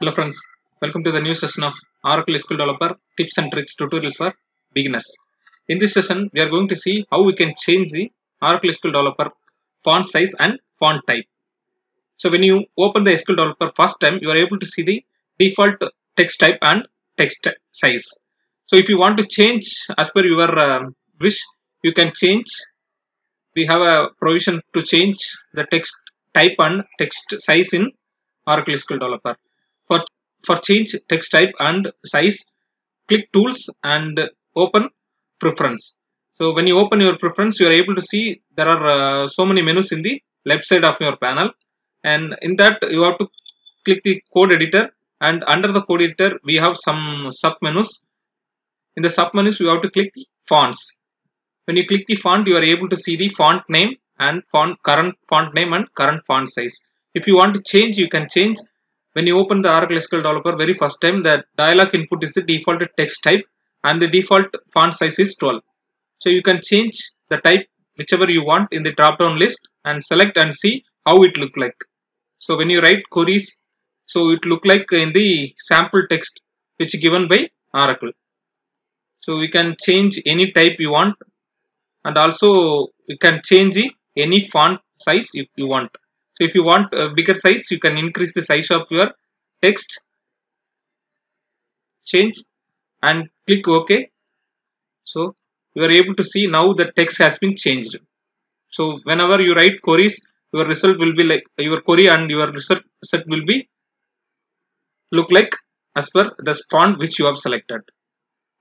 Hello friends, welcome to the new session of Oracle SQL Developer tips and tricks tutorial for beginners. In this session, we are going to see how we can change the Oracle SQL Developer font size and font type. So when you open the SQL Developer first time, you are able to see the default text type and text size. So if you want to change as per your wish, you can change. We have a provision to change the text type and text size in Oracle SQL Developer. For change text type and size, click Tools and open Preference. So when you open your Preference, you are able to see there are so many menus in the left side of your panel, and in that you have to click the Code Editor, and under the Code Editor we have some sub-menus. In the sub-menus you have to click the fonts. When you click the font, you are able to see the font name and current font name and current font size. If you want to change, you can change. When you open the Oracle SQL Developer very first time, the dialog input is the default text type and the default font size is 12. So you can change the type whichever you want in the drop down list and select and see how it look like. So when you write queries, so it look like in the sample text which is given by Oracle. So we can change any type you want, and also you can change any font size if you want. So if you want a bigger size, you can increase the size of your text, change and click OK. So you are able to see now the text has been changed. So whenever you write queries, your result will be like your query and your result set will be look like as per the font which you have selected.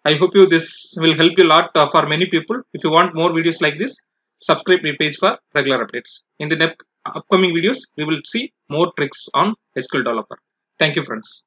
I hope you this will help you a lot for many people. If you want more videos like this, subscribe my page for regular updates. In the upcoming videos, we will see more tricks on SQL Developer. Thank you, friends.